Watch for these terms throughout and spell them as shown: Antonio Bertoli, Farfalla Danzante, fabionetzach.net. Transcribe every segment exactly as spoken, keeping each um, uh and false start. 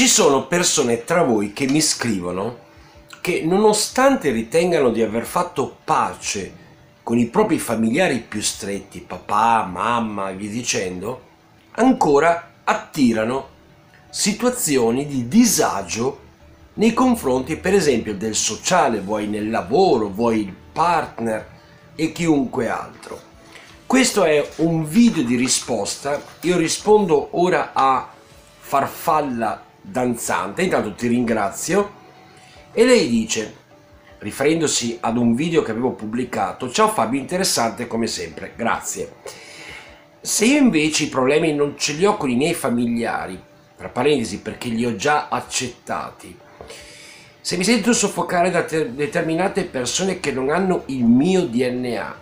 Ci sono persone tra voi che mi scrivono che, nonostante ritengano di aver fatto pace con i propri familiari più stretti, papà, mamma e via dicendo, ancora attirano situazioni di disagio nei confronti, per esempio, del sociale, vuoi nel lavoro, vuoi il partner e chiunque altro. Questo è un video di risposta. Io rispondo ora a Farfalla Danzante, intanto ti ringrazio, e lei dice, riferendosi ad un video che avevo pubblicato: ciao Fabio, interessante come sempre, grazie. Se io invece i problemi non ce li ho con i miei familiari, tra parentesi perché li ho già accettati, se mi sento soffocare da determinate persone che non hanno il mio D N A,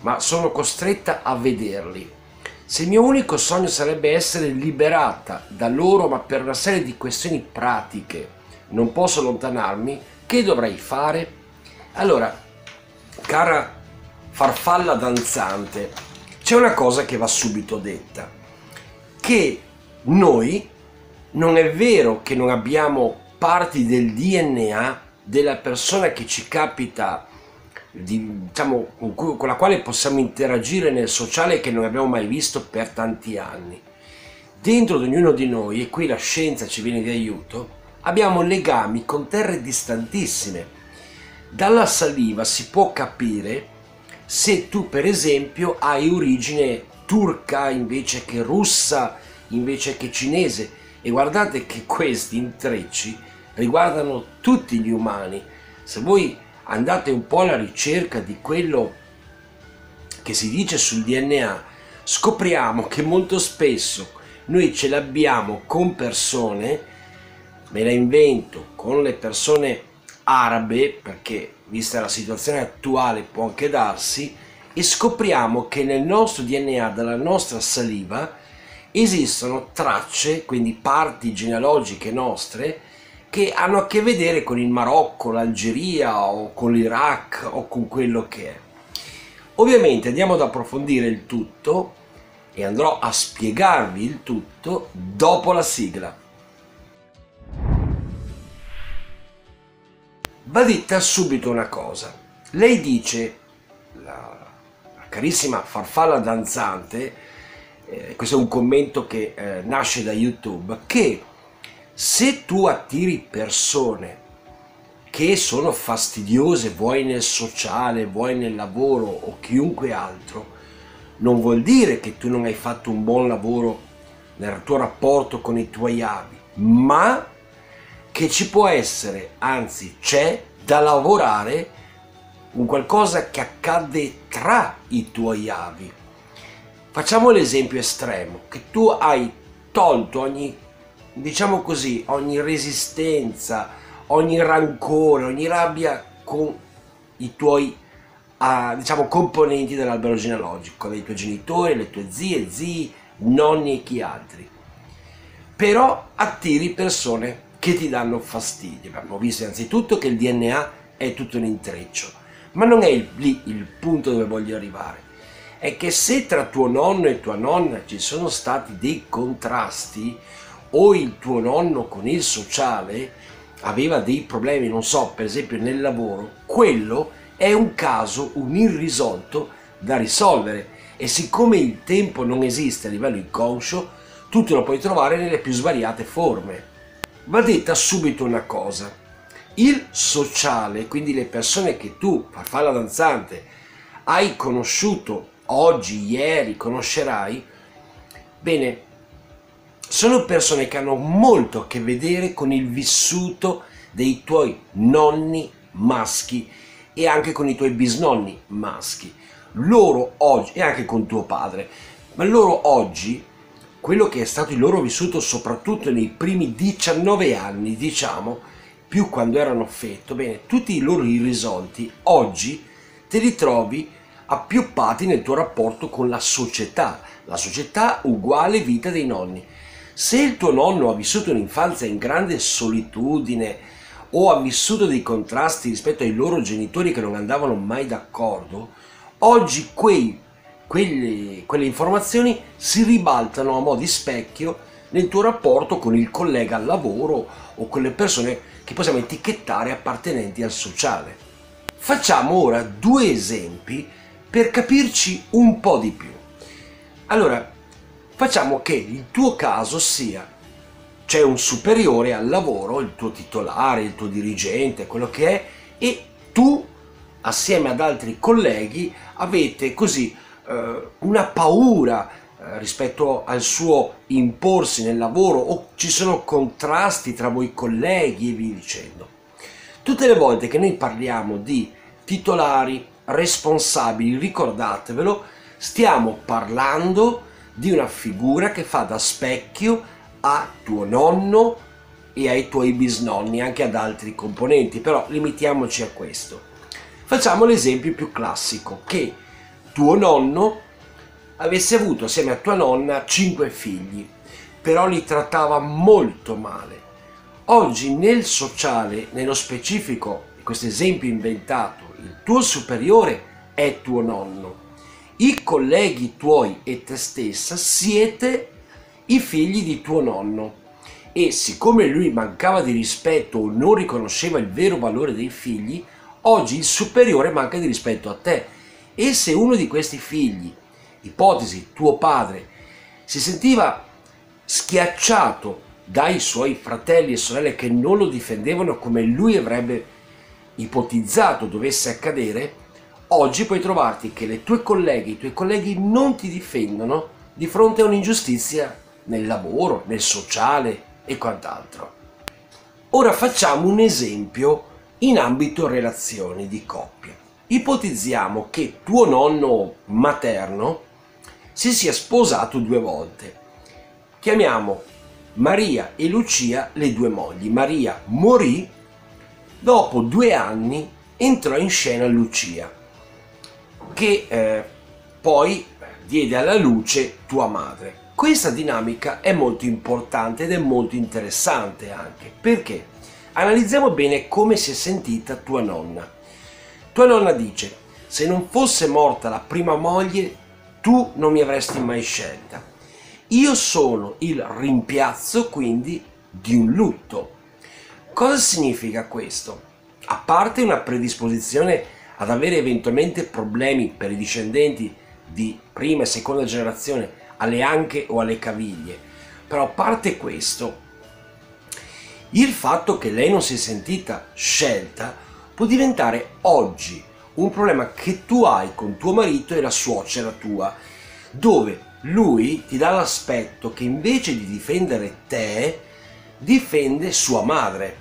ma sono costretta a vederli, se il mio unico sogno sarebbe essere liberata da loro, ma per una serie di questioni pratiche non posso allontanarmi, che dovrei fare? Allora, cara Farfalla Danzante, c'è una cosa che va subito detta, che noi non è vero che non abbiamo parti del D N A della persona che ci capita, di, diciamo, con, cui, con la quale possiamo interagire nel sociale, che non abbiamo mai visto per tanti anni. Dentro di ognuno di noi, e qui la scienza ci viene di aiuto, abbiamo legami con terre distantissime. Dalla saliva si può capire se tu, per esempio, hai origine turca invece che russa, invece che cinese, e guardate che questi intrecci riguardano tutti gli umani. Se voi andate un po' alla ricerca di quello che si dice sul D N A, scopriamo che molto spesso noi ce l'abbiamo con persone, me la invento, con le persone arabe, perché vista la situazione attuale può anche darsi, e scopriamo che nel nostro D N A, dalla nostra saliva, esistono tracce, quindi parti genealogiche nostre, che hanno a che vedere con il Marocco, l'Algeria o con l'Iraq o con quello che è. Ovviamente andiamo ad approfondire il tutto e andrò a spiegarvi il tutto dopo la sigla. Va detta subito una cosa. Lei dice, la, la carissima Farfalla Danzante, Eh, questo è un commento che eh, nasce da YouTube, che se tu attiri persone che sono fastidiose, vuoi nel sociale, vuoi nel lavoro o chiunque altro, non vuol dire che tu non hai fatto un buon lavoro nel tuo rapporto con i tuoi avi, ma che ci può essere, anzi c'è da lavorare, un qualcosa che accade tra i tuoi avi. Facciamo l'esempio estremo, che tu hai tolto ogni, diciamo così, ogni resistenza, ogni rancore, ogni rabbia con i tuoi, uh, diciamo, componenti dell'albero genealogico, dei tuoi genitori, le tue zie, zii, nonni e chi altri. Però attiri persone che ti danno fastidio. Abbiamo visto innanzitutto che il D N A è tutto un intreccio, ma non è il, lì il punto dove voglio arrivare. È che se tra tuo nonno e tua nonna ci sono stati dei contrasti, o il tuo nonno con il sociale aveva dei problemi, non so, per esempio nel lavoro, quello è un caso, un irrisolto da risolvere, e siccome il tempo non esiste a livello inconscio, tu te lo puoi trovare nelle più svariate forme. Va detta subito una cosa: il sociale, quindi le persone che tu, Farfalla Danzante, hai conosciuto oggi, ieri, conoscerai, bene, sono persone che hanno molto a che vedere con il vissuto dei tuoi nonni maschi e anche con i tuoi bisnonni maschi, loro oggi, e anche con tuo padre, ma loro oggi, quello che è stato il loro vissuto soprattutto nei primi diciannove anni, diciamo, più quando erano feto, bene, tutti i loro irrisolti oggi te li trovi appiuppati nel tuo rapporto con la società, la società uguale vita dei nonni. Se il tuo nonno ha vissuto un'infanzia in grande solitudine o ha vissuto dei contrasti rispetto ai loro genitori che non andavano mai d'accordo, oggi quei, quelli, quelle informazioni si ribaltano a mo' di specchio nel tuo rapporto con il collega al lavoro o con le persone che possiamo etichettare appartenenti al sociale. Facciamo ora due esempi per capirci un po' di più. Allora, facciamo che il tuo caso sia: c'è un superiore al lavoro, il tuo titolare, il tuo dirigente, quello che è, e tu assieme ad altri colleghi avete così eh, una paura eh, rispetto al suo imporsi nel lavoro, o ci sono contrasti tra voi colleghi e via dicendo. Tutte le volte che noi parliamo di titolari, responsabili, ricordatevelo, stiamo parlando di una figura che fa da specchio a tuo nonno e ai tuoi bisnonni, anche ad altri componenti, però limitiamoci a questo. Facciamo l'esempio più classico: che tuo nonno avesse avuto assieme a tua nonna cinque figli, però li trattava molto male. Oggi nel sociale, nello specifico di questo esempio inventato, il tuo superiore è tuo nonno, i colleghi tuoi e te stessa siete i figli di tuo nonno, e siccome lui mancava di rispetto o non riconosceva il vero valore dei figli, oggi il superiore manca di rispetto a te, e se uno di questi figli, ipotesi tuo padre, si sentiva schiacciato dai suoi fratelli e sorelle che non lo difendevano come lui avrebbe ipotizzato dovesse accadere, oggi puoi trovarti che le tue colleghe, i tuoi colleghi non ti difendono di fronte a un'ingiustizia nel lavoro, nel sociale e quant'altro. Ora facciamo un esempio in ambito relazioni di coppia. Ipotizziamo che tuo nonno materno si sia sposato due volte. Chiamiamo Maria e Lucia le due mogli. Maria morì, dopo due anni entrò in scena Lucia, che eh, poi diede alla luce tua madre. Questa dinamica è molto importante ed è molto interessante anche perché analizziamo bene come si è sentita tua nonna. Tua nonna dice: se non fosse morta la prima moglie tu non mi avresti mai scelta. Io sono il rimpiazzo quindi di un lutto. Cosa significa questo? A parte una predisposizione ad avere eventualmente problemi per i discendenti di prima e seconda generazione alle anche o alle caviglie, però a parte questo, il fatto che lei non si è sentita scelta può diventare oggi un problema che tu hai con tuo marito e la suocera tua, dove lui ti dà l'aspetto che invece di difendere te difende sua madre,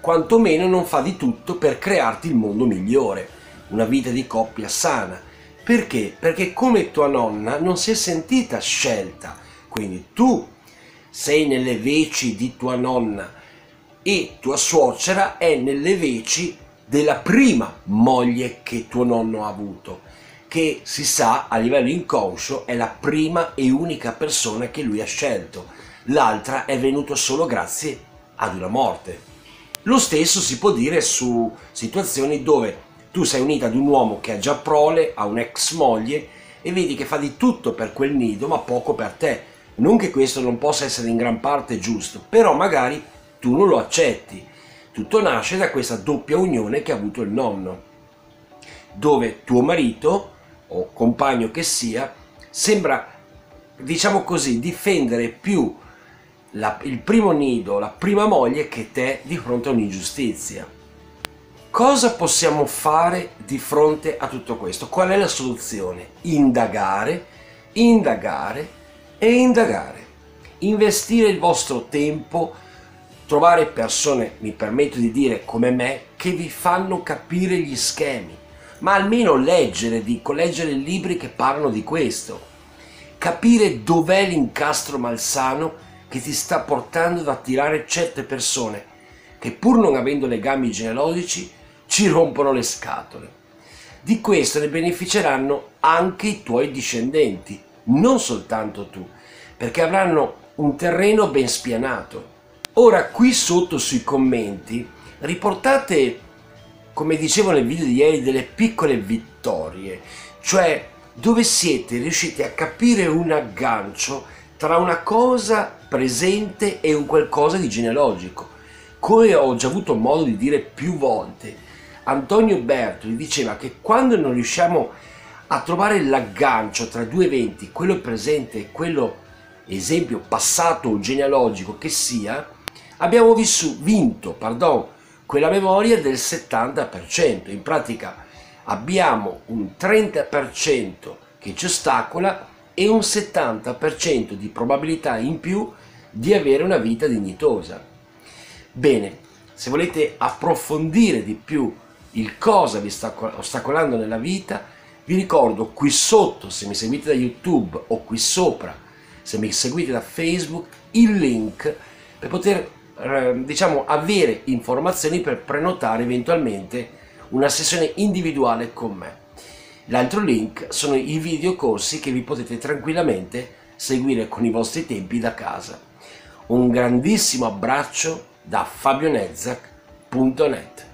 quantomeno non fa di tutto per crearti il mondo migliore, una vita di coppia sana. Perché? Perché come tua nonna non si è sentita scelta, quindi tu sei nelle veci di tua nonna e tua suocera è nelle veci della prima moglie che tuo nonno ha avuto, che si sa a livello inconscio è la prima e unica persona che lui ha scelto, l'altra è venuto solo grazie ad una morte. Lo stesso si può dire su situazioni dove tu sei unita ad un uomo che ha già prole, ha un'ex moglie e vedi che fa di tutto per quel nido ma poco per te. Non che questo non possa essere in gran parte giusto, però magari tu non lo accetti. Tutto nasce da questa doppia unione che ha avuto il nonno, dove tuo marito o compagno che sia sembra, diciamo così, difendere più la, il primo nido, la prima moglie, che te di fronte a un'ingiustizia. Cosa possiamo fare di fronte a tutto questo? Qual è la soluzione? Indagare, indagare e indagare. Investire il vostro tempo, trovare persone, mi permetto di dire come me, che vi fanno capire gli schemi, ma almeno leggere, dico, leggere libri che parlano di questo. Capire dov'è l'incastro malsano che ti sta portando ad attirare certe persone che, pur non avendo legami genealogici, ci rompono le scatole. Di questo ne beneficeranno anche i tuoi discendenti, non soltanto tu, perché avranno un terreno ben spianato. Ora qui sotto sui commenti riportate, come dicevo nel video di ieri, delle piccole vittorie, cioè dove siete riusciti a capire un aggancio tra una cosa presente e un qualcosa di genealogico. Come ho già avuto modo di dire più volte, Antonio Bertoli diceva che quando non riusciamo a trovare l'aggancio tra due eventi, quello presente e quello, esempio, passato o genealogico che sia, abbiamo vissu, vinto pardon, quella memoria del settanta per cento. In pratica abbiamo un trenta per cento che ci ostacola e un settanta per cento di probabilità in più di avere una vita dignitosa. Bene, se volete approfondire di più il cosa vi sta ostacolando nella vita, vi ricordo qui sotto, se mi seguite da YouTube, o qui sopra, se mi seguite da Facebook, il link per poter eh, diciamo, avere informazioni per prenotare eventualmente una sessione individuale con me. L'altro link sono i video corsi che vi potete tranquillamente seguire con i vostri tempi da casa. Un grandissimo abbraccio da fabionetzach punto net.